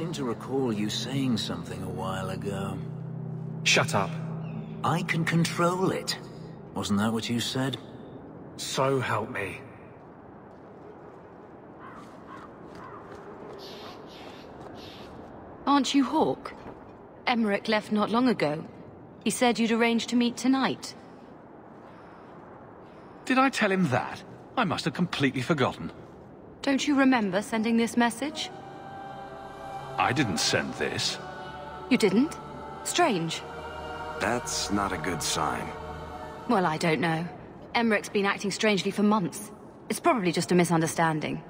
seem to recall you saying something a while ago. Shut up. I can control it. Wasn't that what you said? So help me. Aren't you Hawke? Emmerich left not long ago. He said you'd arranged to meet tonight. Did I tell him that? I must have completely forgotten. Don't you remember sending this message? I didn't send this. You didn't? Strange. That's not a good sign. Well, I don't know. Emmerich's been acting strangely for months. It's probably just a misunderstanding.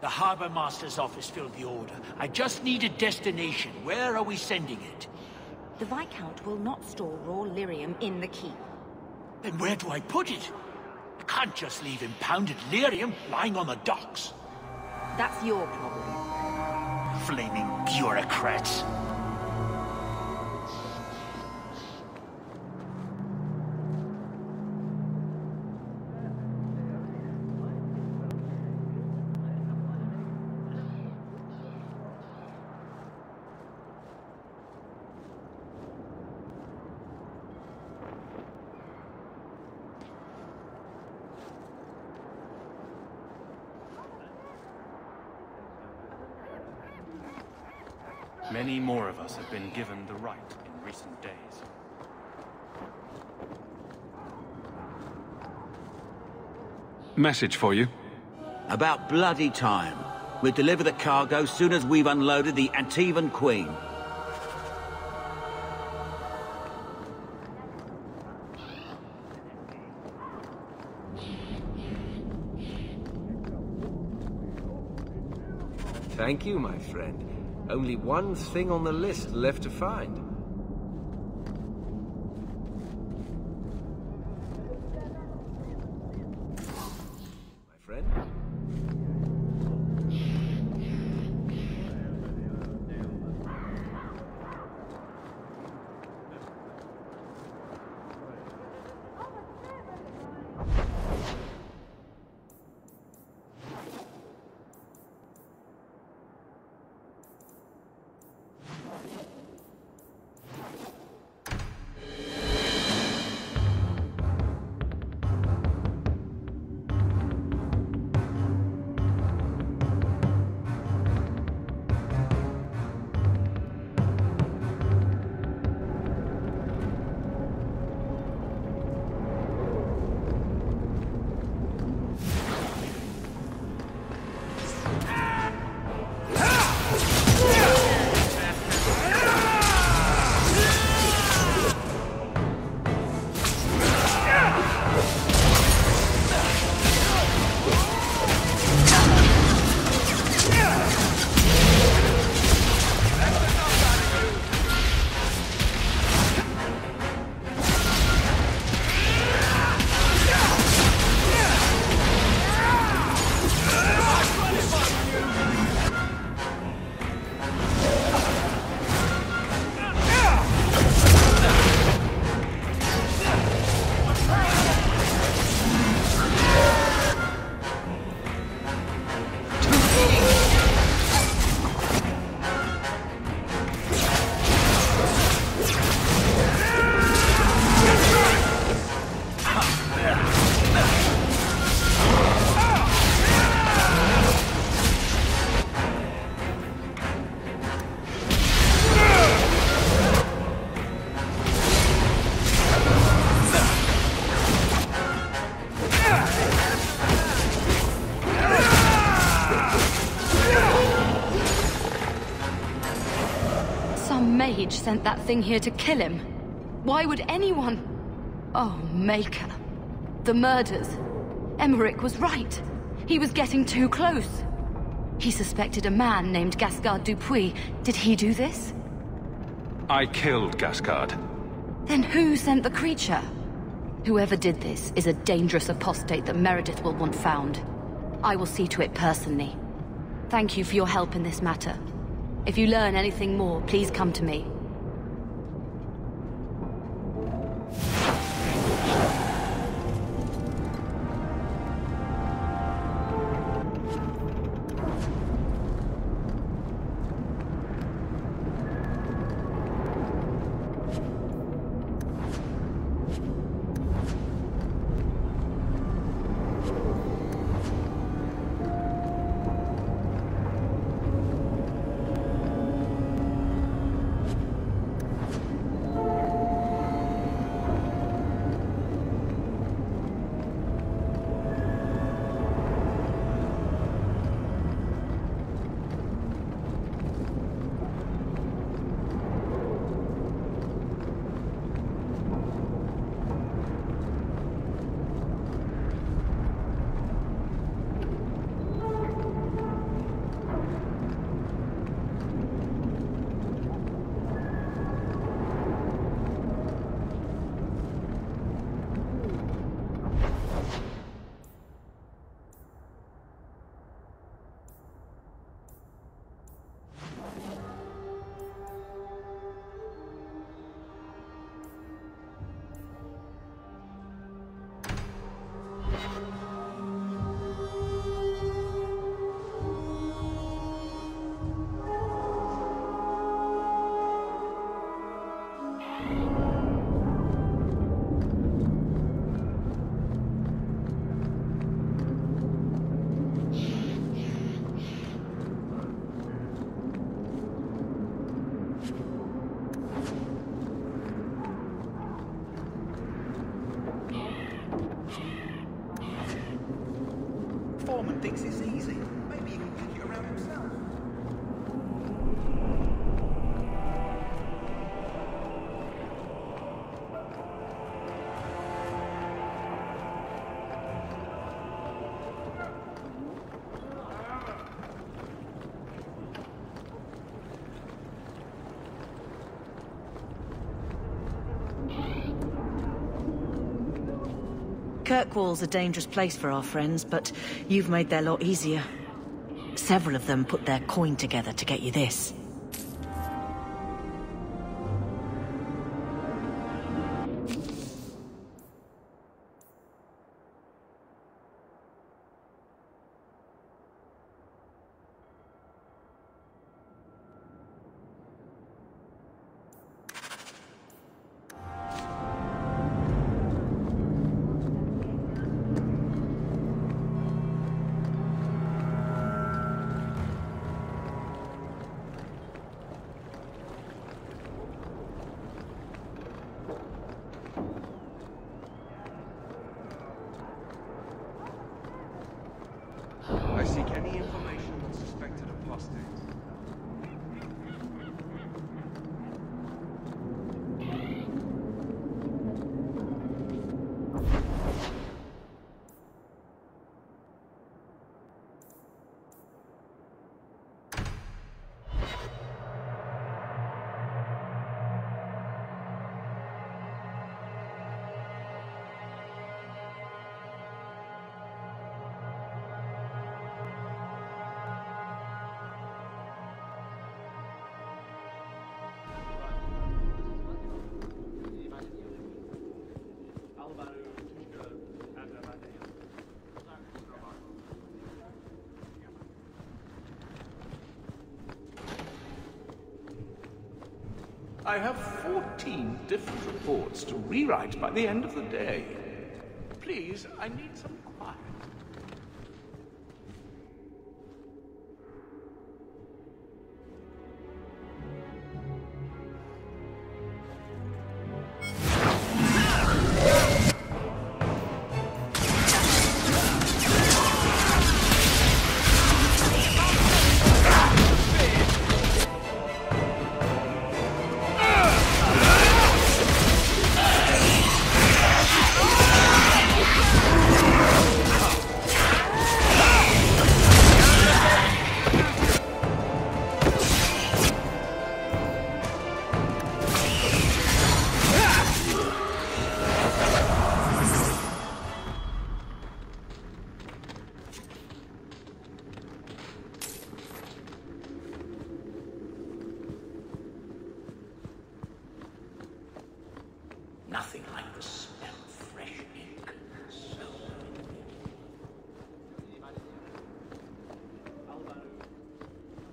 The Harbour Master's office filled the order. I just need a destination. Where are we sending it? The Viscount will not store raw lyrium in the keep. Then where do I put it? I can't just leave impounded lyrium lying on the docks. That's your problem. Flaming bureaucrats. Many more of us have been given the right in recent days. Message for you. About bloody time. We'll deliver the cargo soon as we've unloaded the Antivan Queen. Thank you, my friend. Only one thing on the list left to find. My friend? Sent that thing here to kill him. Why would anyone? Oh, Maker. The murders. Emmerich was right. He was getting too close. He suspected a man named Gascard Dupuis. Did he do this? I killed Gascard. Then who sent the creature? Whoever did this is a dangerous apostate that Meredith will want found. I will see to it personally. Thank you for your help in this matter. If you learn anything more, please come to me. Kirkwall's a dangerous place for our friends, but you've made their lot easier. Several of them put their coin together to get you this. I have 14 different reports to rewrite by the end of the day. Please, I need some quiet.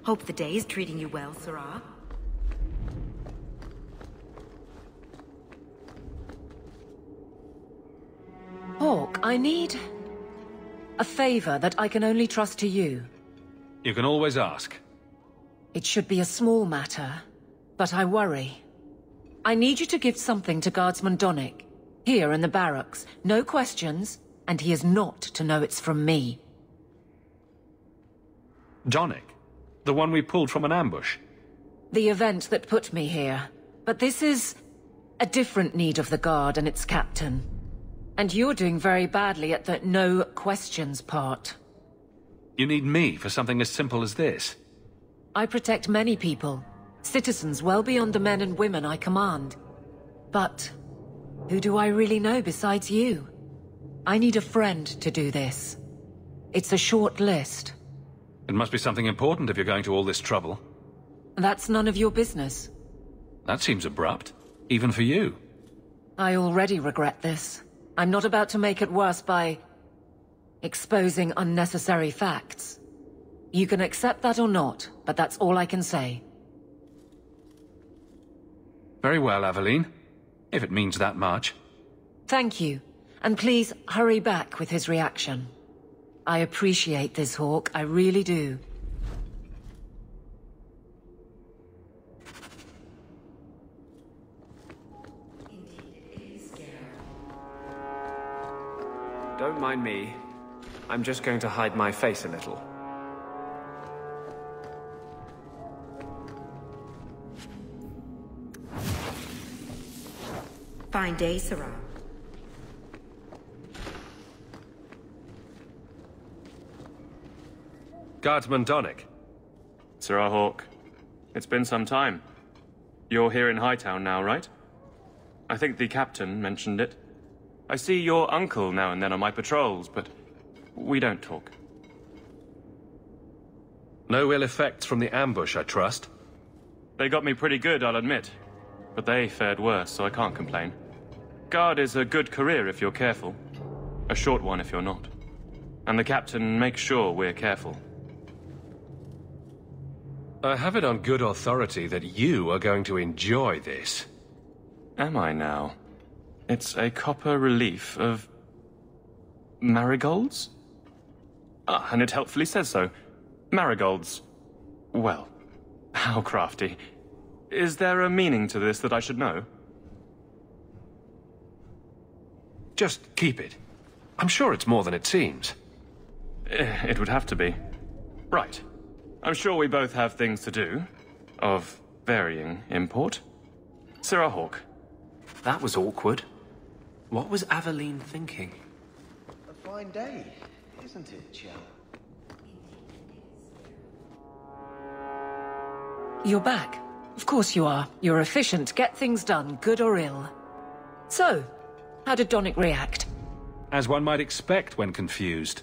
Hope the day is treating you well, Serah. Hawke, I need a favor that I can only trust to you. You can always ask. It should be a small matter, but I worry. I need you to give something to Guardsman Donnic, here in the barracks. No questions, and he is not to know it's from me. Donnic? The one we pulled from an ambush? The event that put me here. But this is a different need of the guard and its captain. And you're doing very badly at the no questions part. You need me for something as simple as this? I protect many people. Citizens well beyond the men and women I command. But who do I really know besides you? I need a friend to do this. It's a short list. It must be something important if you're going to all this trouble. That's none of your business. That seems abrupt, even for you. I already regret this. I'm not about to make it worse by exposing unnecessary facts. You can accept that or not, but that's all I can say. Very well, Aveline. If it means that much. Thank you. And please hurry back with his reaction. I appreciate this, Hawke. I really do. Indeed, it is Geralt. Don't mind me. I'm just going to hide my face a little. Fine day, Serah. Guardsman Donnic. Serah Hawke, it's been some time. You're here in Hightown now, right? I think the captain mentioned it. I see your uncle now and then on my patrols, but we don't talk. No ill effects from the ambush, I trust? They got me pretty good, I'll admit. But they fared worse, so I can't complain. Guard is a good career if you're careful. A short one if you're not. And the captain makes sure we're careful. I have it on good authority that you are going to enjoy this. Am I now? It's a copper relief of... marigolds? Ah, and it helpfully says so. Marigolds. Well, how crafty. Is there a meaning to this that I should know? Just keep it. I'm sure it's more than it seems. It would have to be. Right. I'm sure we both have things to do. Of varying import. Serah Hawke. That was awkward. What was Aveline thinking? A fine day, isn't it, Chell? You're back. Of course you are. You're efficient. Get things done, good or ill. So, how did Donnic react? As one might expect when confused.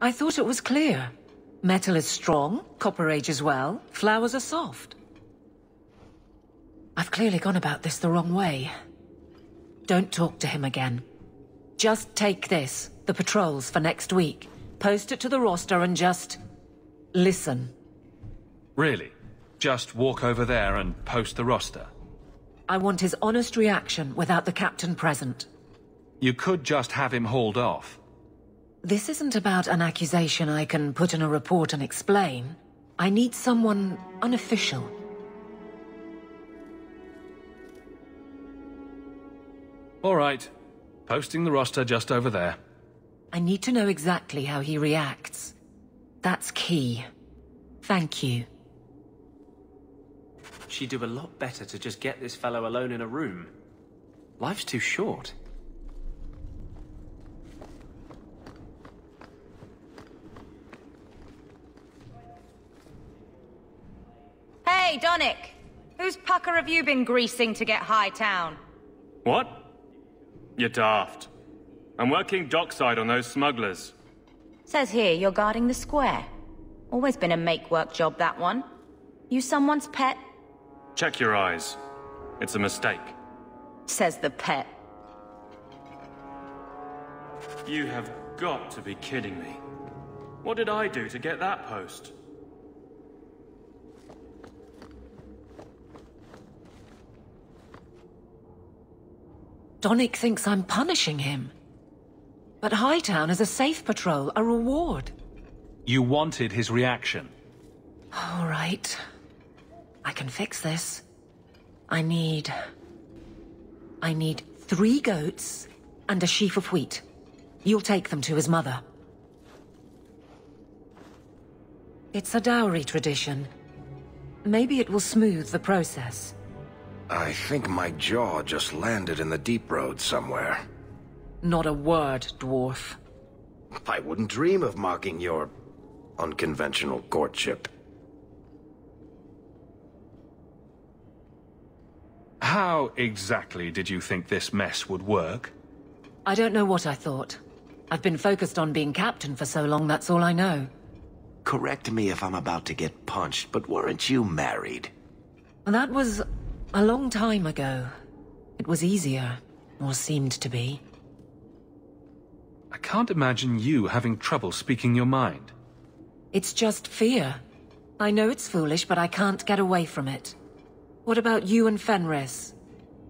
I thought it was clear. Metal is strong, copper ages well, flowers are soft. I've clearly gone about this the wrong way. Don't talk to him again. Just take this, the patrols for next week. Post it to the roster and just... listen. Really? Just walk over there and post the roster? I want his honest reaction without the captain present. You could just have him hauled off. This isn't about an accusation I can put in a report and explain. I need someone unofficial. All right. Posting the roster just over there. I need to know exactly how he reacts. That's key. Thank you. She'd do a lot better to just get this fellow alone in a room. Life's too short. Hey, Donnic! Whose pucker have you been greasing to get Hightown? What? You're daft. I'm working dockside on those smugglers. Says here you're guarding the square. Always been a make-work job, that one. You someone's pet? Check your eyes. It's a mistake. Says the pet. You have got to be kidding me. What did I do to get that post? Donnic thinks I'm punishing him. But Hightown is a safe patrol, a reward. You wanted his reaction. All right. I can fix this. I need 3 goats and a sheaf of wheat. You'll take them to his mother. It's a dowry tradition. Maybe it will smooth the process. I think my jaw just landed in the deep road somewhere. Not a word, dwarf. I wouldn't dream of mocking your unconventional courtship. How exactly did you think this mess would work? I don't know what I thought. I've been focused on being captain for so long, that's all I know. Correct me if I'm about to get punched, but weren't you married? That was a long time ago. It was easier, or seemed to be. I can't imagine you having trouble speaking your mind. It's just fear. I know it's foolish, but I can't get away from it. What about you and Fenris?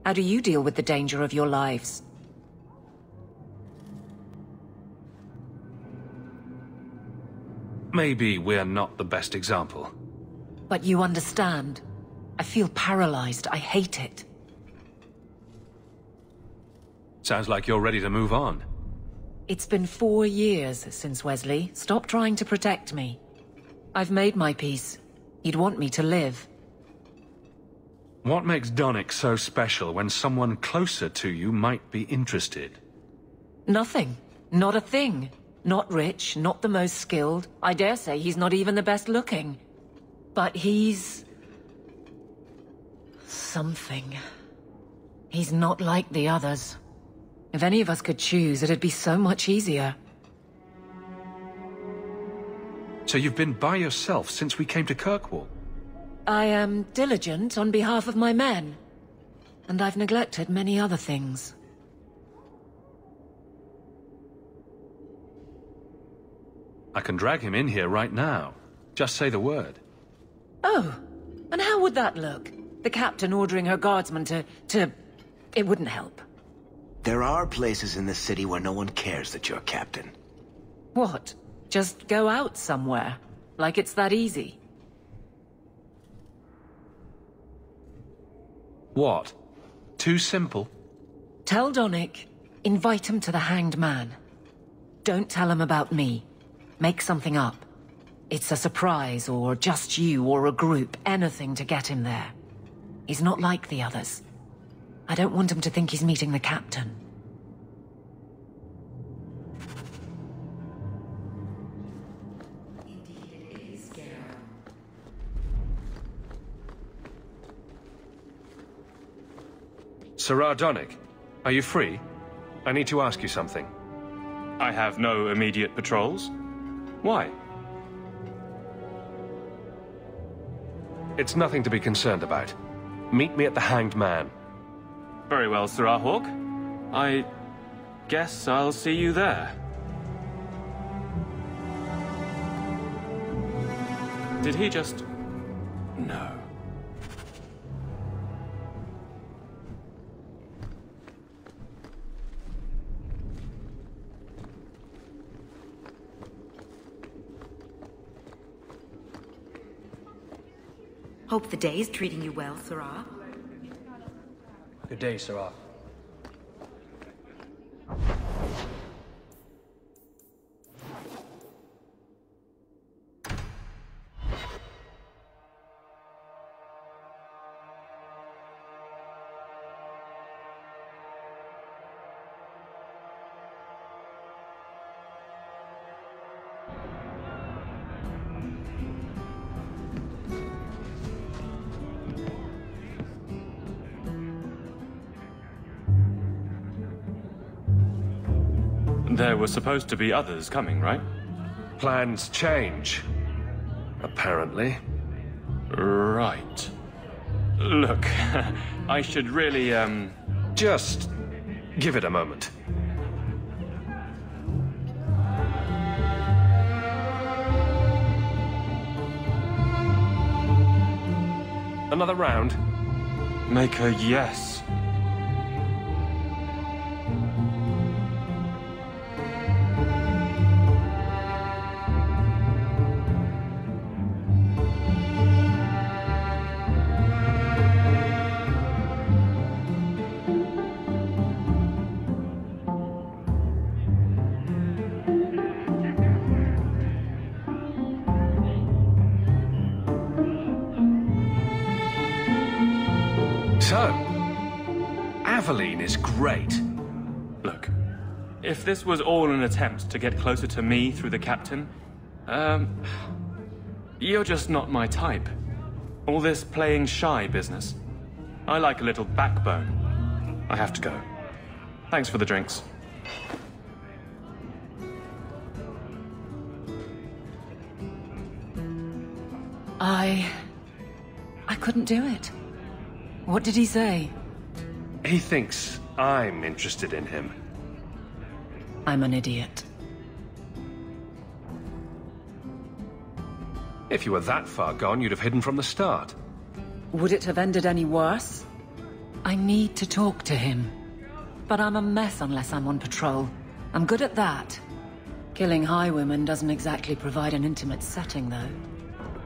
How do you deal with the danger of your lives? Maybe we're not the best example. But you understand. I feel paralyzed. I hate it. Sounds like you're ready to move on. It's been 4 years since Wesley stopped trying to protect me. I've made my peace. He'd want me to live. What makes Donnic so special when someone closer to you might be interested? Nothing. Not a thing. Not rich, not the most skilled. I dare say he's not even the best looking. But he's... something. He's not like the others. If any of us could choose, it'd be so much easier. So you've been by yourself since we came to Kirkwall? I am diligent on behalf of my men. And I've neglected many other things. I can drag him in here right now. Just say the word. Oh, and how would that look? The captain ordering her guardsmen to... It wouldn't help. There are places in the city where no one cares that you're captain. What? Just go out somewhere? Like it's that easy? What? Too simple? Tell Donnic, invite him to the Hanged Man. Don't tell him about me. Make something up. It's a surprise, or just you, or a group, anything to get him there. He's not like the others. I don't want him to think he's meeting the captain. Indeed it is, Geralt. Serah Donnic, are you free? I need to ask you something. I have no immediate patrols. Why? It's nothing to be concerned about. Meet me at the Hanged Man. Very well, Serah Hawke. I guess I'll see you there. Did he just... No. Hope the day is treating you well, Serah. Good day, Serah. There were supposed to be others coming, right? Plans change. Apparently. Right. Look, I should really, just give it a moment. Another round? Maker, yes. Aveline is great. Look, if this was all an attempt to get closer to me through the captain, you're just not my type. All this playing shy business. I like a little backbone. I have to go. Thanks for the drinks. I couldn't do it. What did he say? He thinks I'm interested in him. I'm an idiot. If you were that far gone, you'd have hidden from the start. Would it have ended any worse? I need to talk to him. But I'm a mess unless I'm on patrol. I'm good at that. Killing highwaymen doesn't exactly provide an intimate setting, though.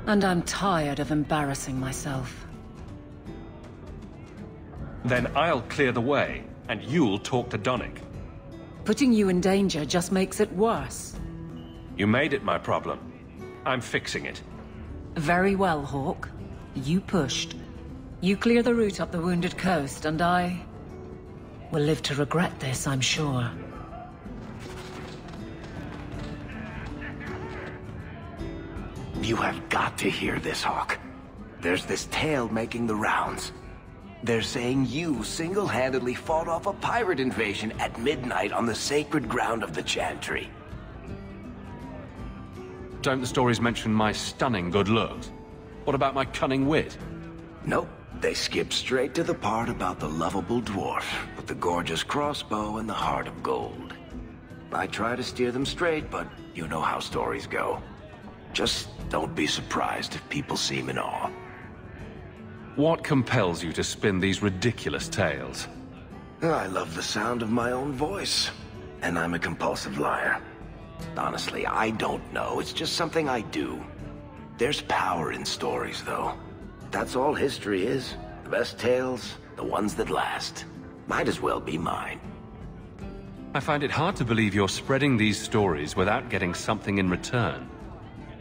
And I'm tired of embarrassing myself. Then I'll clear the way, and you'll talk to Donnic. Putting you in danger just makes it worse. You made it my problem. I'm fixing it. Very well, Hawke. You pushed. You clear the route up the wounded coast, and I... will live to regret this, I'm sure. You have got to hear this, Hawke. There's this tale making the rounds. They're saying you single-handedly fought off a pirate invasion at midnight on the sacred ground of the Chantry. Don't the stories mention my stunning good looks? What about my cunning wit? Nope. They skip straight to the part about the lovable dwarf with the gorgeous crossbow and the heart of gold. I try to steer them straight, but you know how stories go. Just don't be surprised if people seem in awe. What compels you to spin these ridiculous tales? I love the sound of my own voice, and I'm a compulsive liar. Honestly, I don't know. It's just something I do. There's power in stories, though. That's all history is. The best tales, the ones that last. Might as well be mine. I find it hard to believe you're spreading these stories without getting something in return.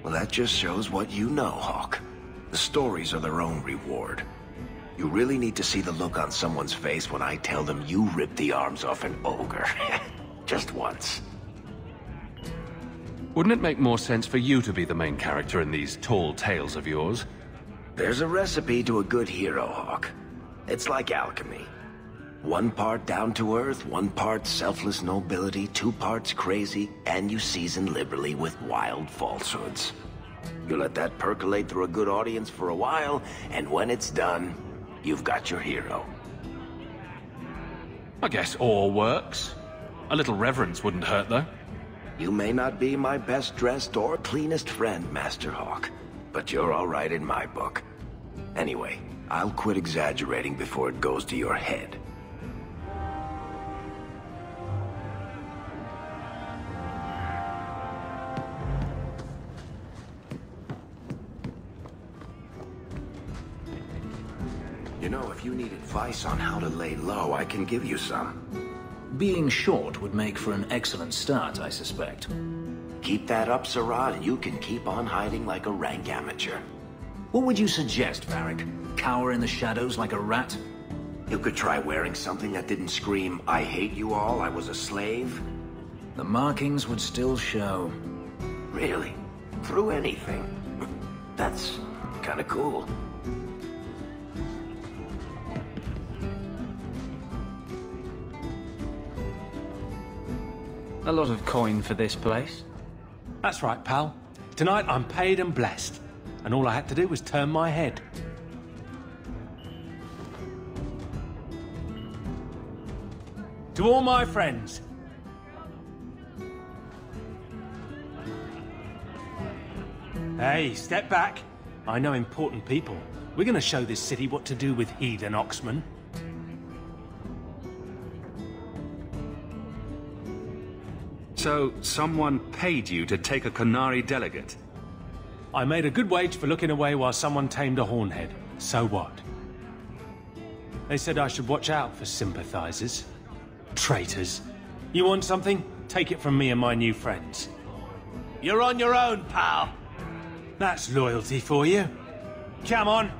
Well, that just shows what you know, Hawke. The stories are their own reward. You really need to see the look on someone's face when I tell them you ripped the arms off an ogre. Just once. Wouldn't it make more sense for you to be the main character in these tall tales of yours? There's a recipe to a good hero, Hawke. It's like alchemy. One part down to earth, one part selfless nobility, two parts crazy, and you season liberally with wild falsehoods. You let that percolate through a good audience for a while, and when it's done, you've got your hero. I guess all works. A little reverence wouldn't hurt, though. You may not be my best dressed or cleanest friend, Master Hawke, but you're all right in my book. Anyway, I'll quit exaggerating before it goes to your head. You know, if you need advice on how to lay low, I can give you some. Being short would make for an excellent start, I suspect. Keep that up, Serah, and you can keep on hiding like a rank amateur. What would you suggest, Varric? Cower in the shadows like a rat? You could try wearing something that didn't scream, "I hate you all, I was a slave." The markings would still show. Really? Through anything? That's kinda cool. A lot of coin for this place. That's right, pal. Tonight I'm paid and blessed, and all I had to do was turn my head. To all my friends. Hey, step back. I know important people. We're gonna show this city what to do with heathen oxmen. So, someone paid you to take a Qunari delegate? I made a good wage for looking away while someone tamed a hornhead. So what? They said I should watch out for sympathizers. Traitors. You want something? Take it from me and my new friends. You're on your own, pal. That's loyalty for you. Come on.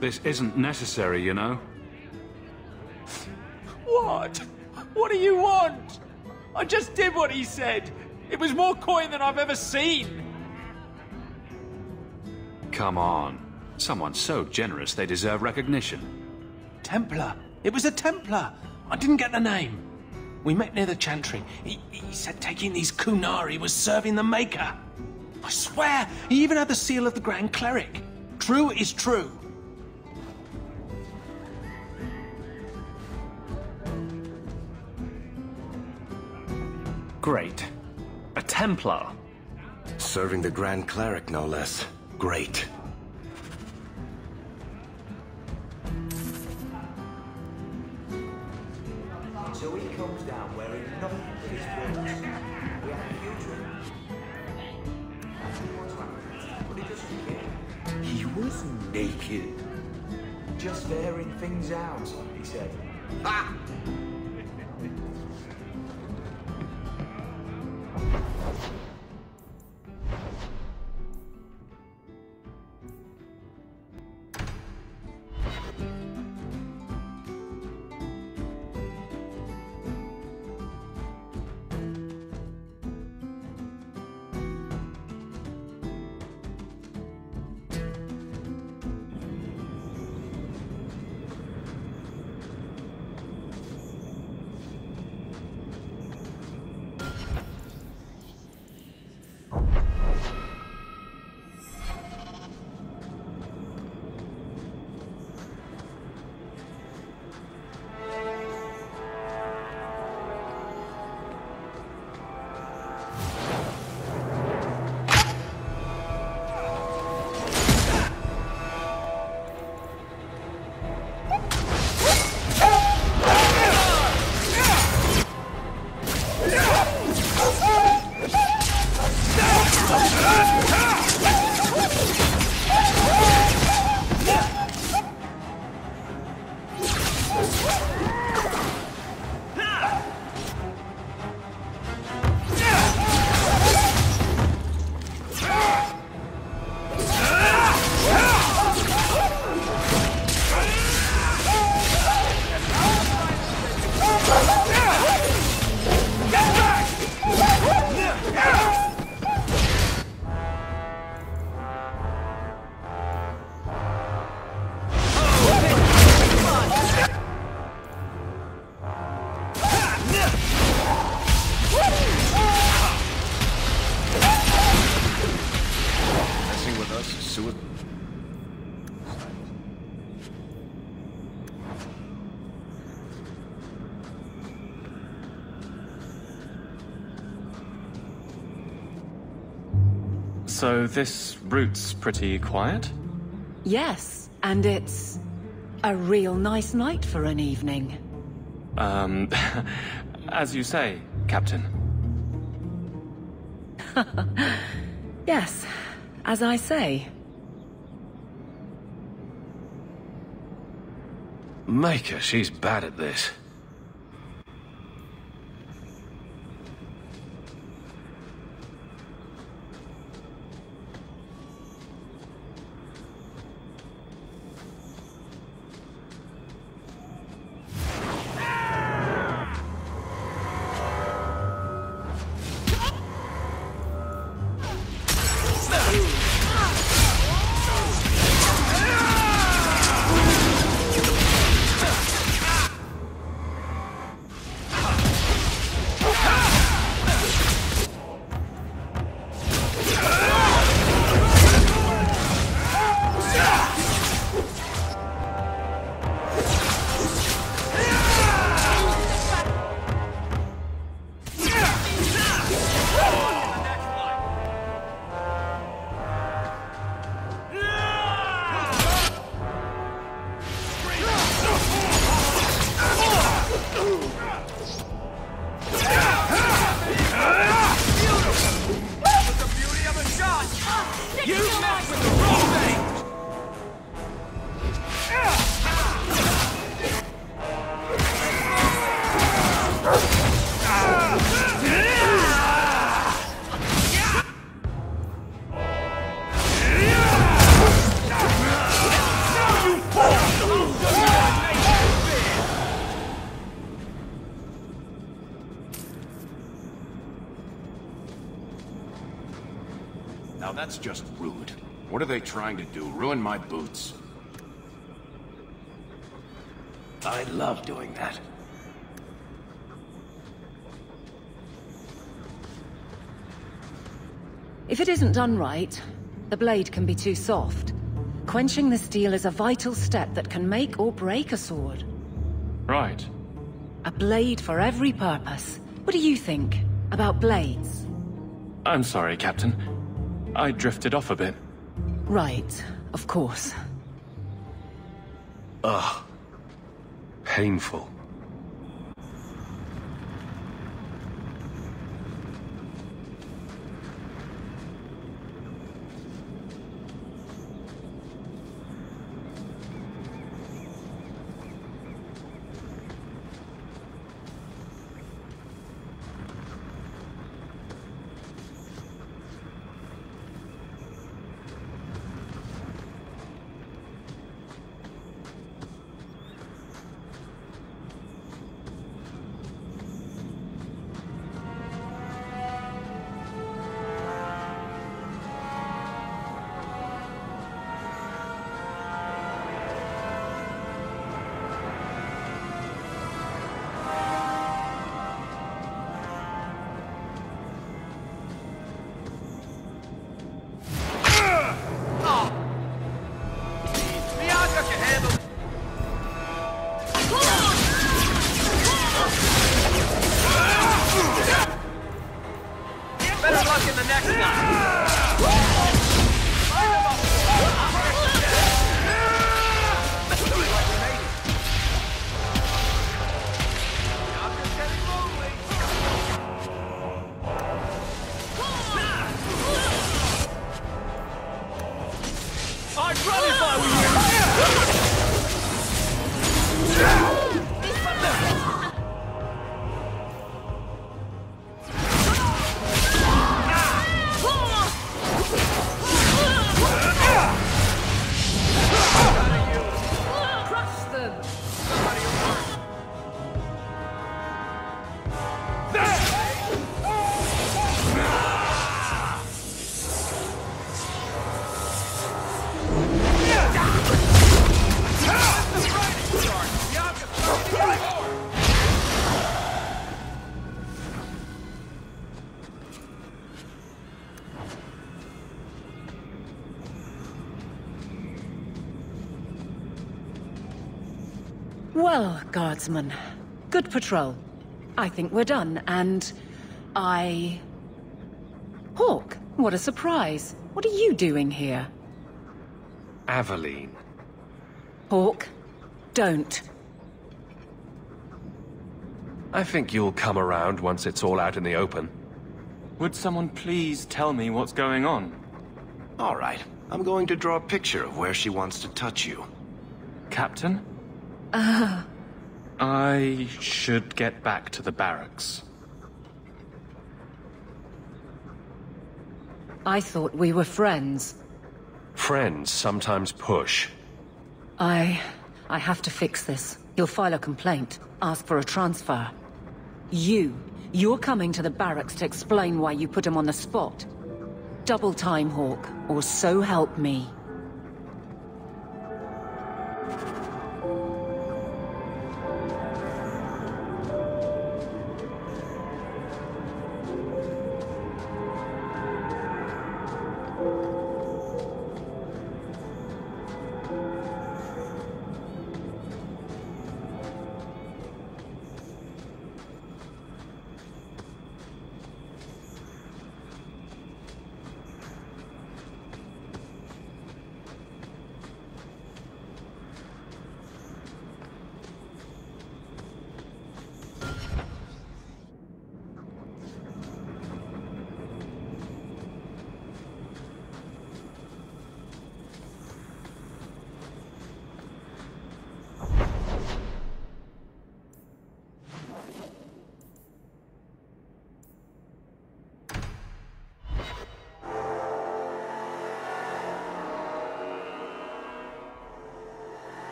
This isn't necessary, you know. What? What do you want? I just did what he said. It was more coin than I've ever seen. Come on. Someone so generous they deserve recognition. Templar. It was a Templar. I didn't get the name. We met near the Chantry. He said taking these Qunari was serving the Maker. I swear, he even had the seal of the Grand Cleric. True is true. Great. A Templar. Serving the Grand Cleric, no less. Great. So he comes down wearing nothing but his clothes. We have a future. That's what he wants to happen, but he doesn't care. He was naked. Just airing things out, he said. Ah! So this route's pretty quiet? Yes, and it's a real nice night for an evening. As you say, Captain. Yes, as I say. Maker, she's bad at this. That's just rude. What are they trying to do? Ruin my boots? I love doing that. If it isn't done right, the blade can be too soft. Quenching the steel is a vital step that can make or break a sword. Right. A blade for every purpose. What do you think about blades? I'm sorry, Captain. I drifted off a bit. Right, of course. Ugh. Painful. Well, guardsmen, good patrol. I think we're done, and Hawke, what a surprise. What are you doing here? Aveline. Hawke, don't. I think you'll come around once it's all out in the open. Would someone please tell me what's going on? All right. I'm going to draw a picture of where she wants to touch you. Captain? I should get back to the barracks. I thought we were friends. Friends sometimes push. I have to fix this. You'll file a complaint, ask for a transfer. You're coming to the barracks to explain why you put him on the spot. Double time, Hawke, or so help me.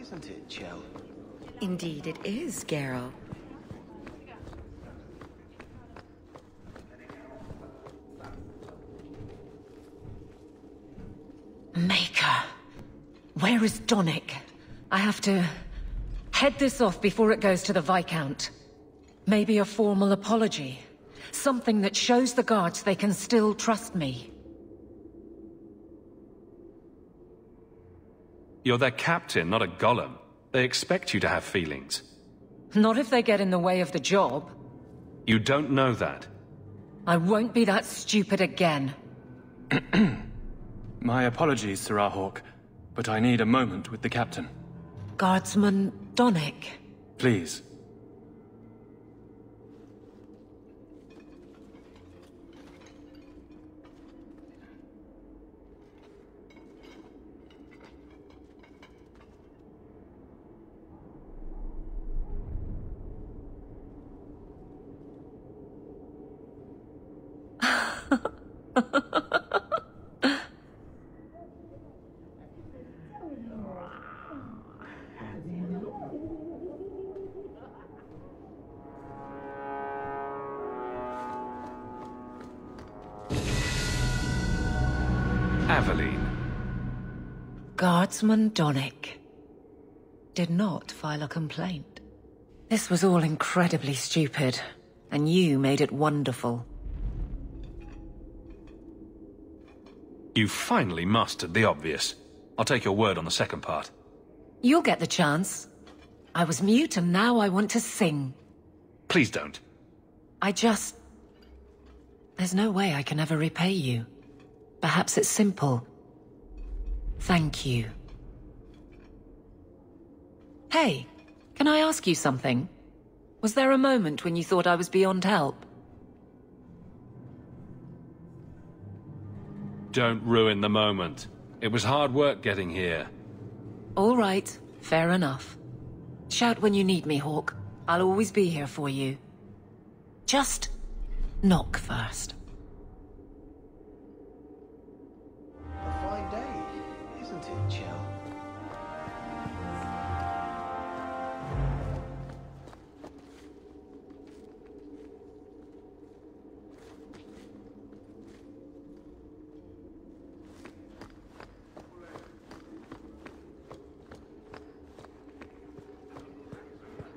Isn't it, Chell? Indeed it is, Geralt. Maker! Where is Donnic? I have to head this off before it goes to the Viscount. Maybe a formal apology. Something that shows the guards they can still trust me. You're their captain, not a golem. They expect you to have feelings. Not if they get in the way of the job. You don't know that. I won't be that stupid again. My apologies, Serah Hawke, but I need a moment with the captain. Guardsman Donnic. Please. Guardsman Donnic did not file a complaint. This was all incredibly stupid, and you made it wonderful. You finally mastered the obvious. I'll take your word on the second part. You'll get the chance. I was mute and now I want to sing. Please don't. There's no way I can ever repay you. Perhaps it's simple. Thank you. Hey, can I ask you something? Was there a moment when you thought I was beyond help? Don't ruin the moment. It was hard work getting here. All right, fair enough. Shout when you need me, Hawke. I'll always be here for you. Just knock first. A fine day, isn't it, Chell?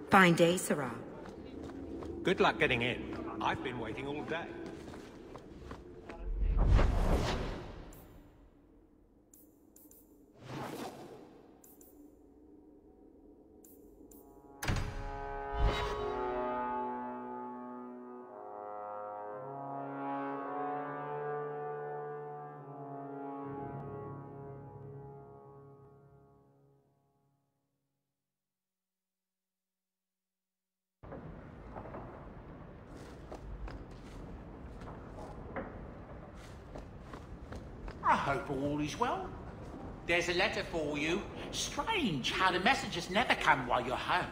Fine day, Serah. Good luck getting in. I've been waiting all day. Hope all is well. There's a letter for you. Strange how the messages never come while you're home.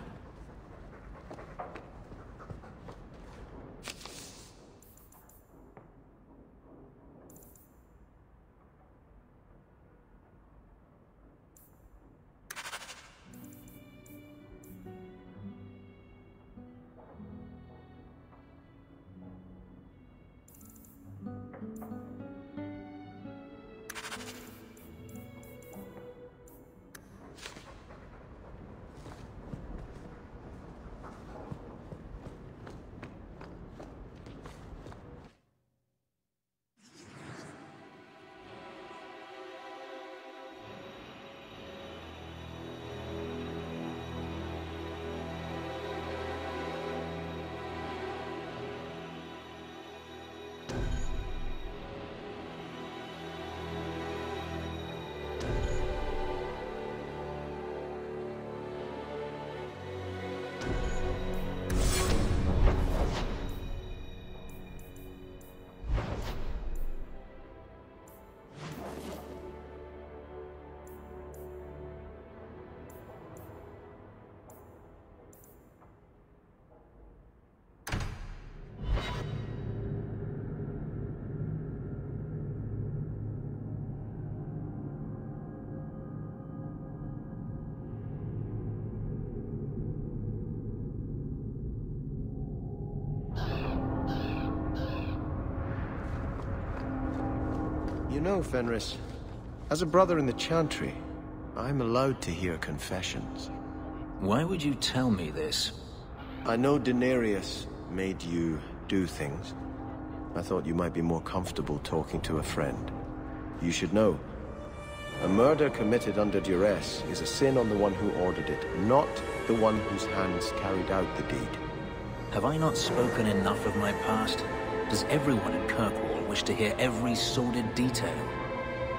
You know, Fenris, as a brother in the Chantry, I'm allowed to hear confessions. Why would you tell me this? I know Denarius made you do things. I thought you might be more comfortable talking to a friend. You should know, a murder committed under duress is a sin on the one who ordered it, not the one whose hands carried out the deed. Have I not spoken enough of my past? Does everyone in Kirkwall wish to hear every sordid detail?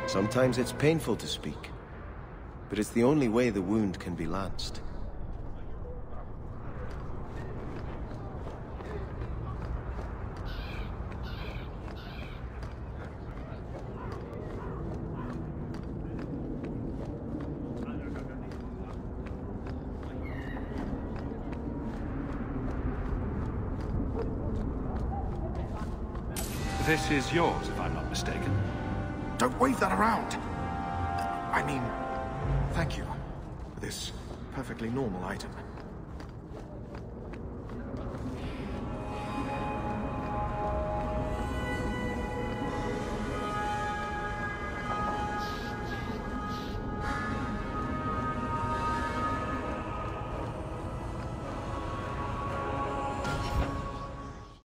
Sometimes it's painful to speak, but it's the only way the wound can be lanced. This is yours, if I'm not mistaken. Don't wave that around! I mean, thank you for this perfectly normal item.